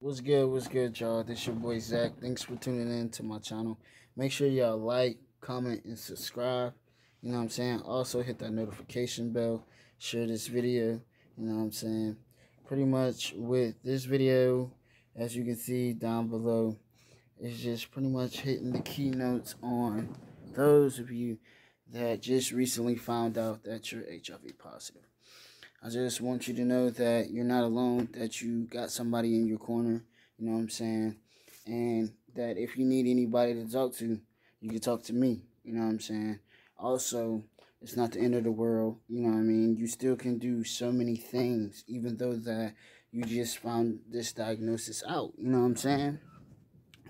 What's good, y'all? This your boy Zach. Thanks for tuning in to my channel. Make sure y'all like, comment, and subscribe. You know what I'm saying? Also hit that notification bell. Share this video. You know what I'm saying? Pretty much with this video, as you can see down below, it's just pretty much hitting the keynotes on those of you that just recently found out that you're HIV positive. I just want you to know that you're not alone, that you got somebody in your corner, you know what I'm saying? And that if you need anybody to talk to, you can talk to me, you know what I'm saying? Also, it's not the end of the world, you know what I mean? You still can do so many things, even though that you just found this diagnosis out, you know what I'm saying?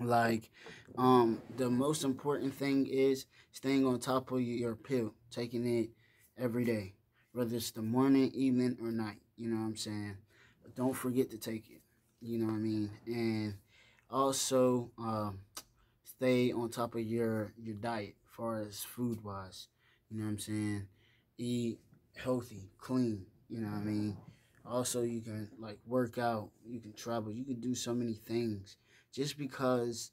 Like, the most important thing is staying on top of your pill, taking it every day. Whether it's the morning, evening, or night, you know what I'm saying? But don't forget to take it, you know what I mean? And also, stay on top of your diet as far as food-wise, you know what I'm saying? Eat healthy, clean, you know what I mean? Also, you can, like, work out, you can travel, you can do so many things. Just because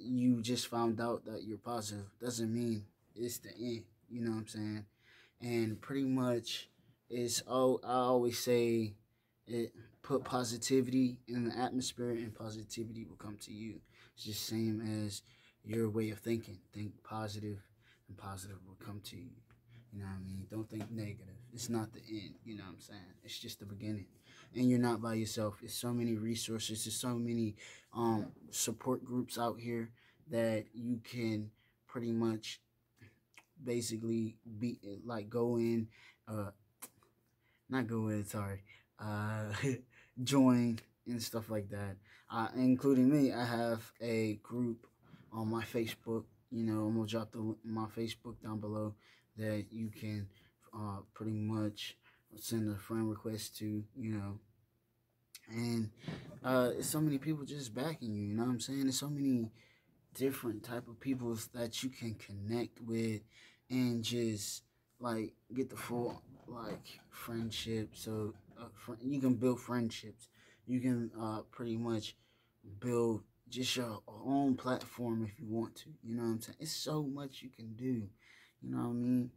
you just found out that you're positive doesn't mean it's the end, you know what I'm saying? And pretty much, I always say, put positivity in the atmosphere and positivity will come to you. It's just same as your way of thinking. Think positive and positive will come to you. You know what I mean? Don't think negative. It's not the end, you know what I'm saying? It's just the beginning. And you're not by yourself. There's so many resources. There's so many support groups out here that you can pretty much basically be like join and stuff like that. Including me, I have a group on my Facebook. You know, I'm gonna drop my Facebook down below that you can pretty much send a friend request to, you know. And it's so many people just backing you, you know what I'm saying? There's so many different type of people that you can connect with and just like get the full like friendship. So you can build friendships, you can pretty much build just your own platform if you want to, you know what I'm saying? It's so much you can do, you know what I mean?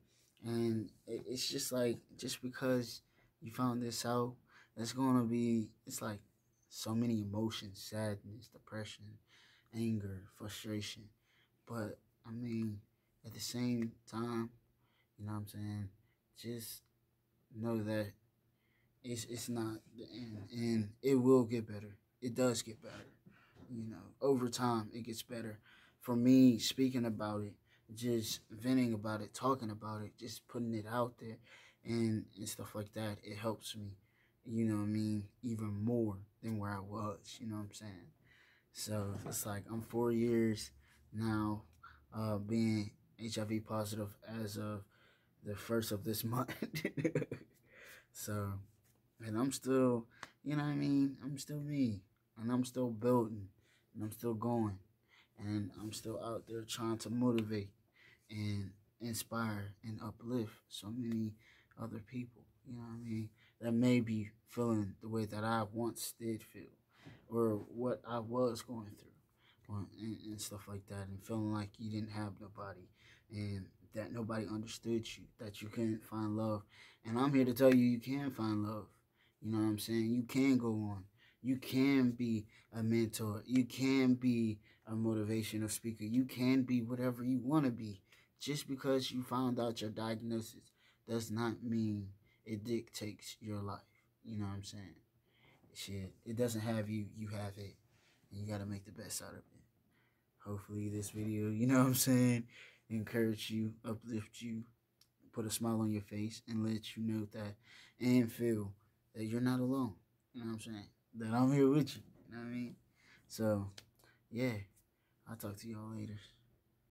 And it's just like, just because you found this out, that's gonna be, it's like so many emotions: sadness, depression, anger, frustration. But I mean, at the same time, you know what I'm saying, just know that it's not the end, and it will get better. It does get better, you know, over time it gets better. For me, speaking about it, just venting about it, talking about it, just putting it out there and stuff like that, it helps me, you know what I mean, even more than where I was, you know what I'm saying? So it's like I'm 4 years now being HIV positive as of the 1st of this month. So, and I'm still, you know what I mean? I'm still me, and I'm still building, and I'm still going, and I'm still out there trying to motivate and inspire and uplift so many other people, you know what I mean, that may be feeling the way that I once did feel, or what I was going through, and stuff like that, and feeling like you didn't have nobody, and that nobody understood you, that you couldn't find love. And I'm here to tell you, you can find love, you know what I'm saying? You can go on, you can be a mentor, you can be a motivational speaker, you can be whatever you want to be. Just because you found out your diagnosis does not mean it dictates your life, you know what I'm saying? Shit, it doesn't have you, you have it, and you gotta make the best out of it. Hopefully this video, you know what I'm saying, encourage you, uplift you, put a smile on your face, and let you know that, and feel that you're not alone, you know what I'm saying, that I'm here with you, you know what I mean? So, yeah, I'll talk to y'all later.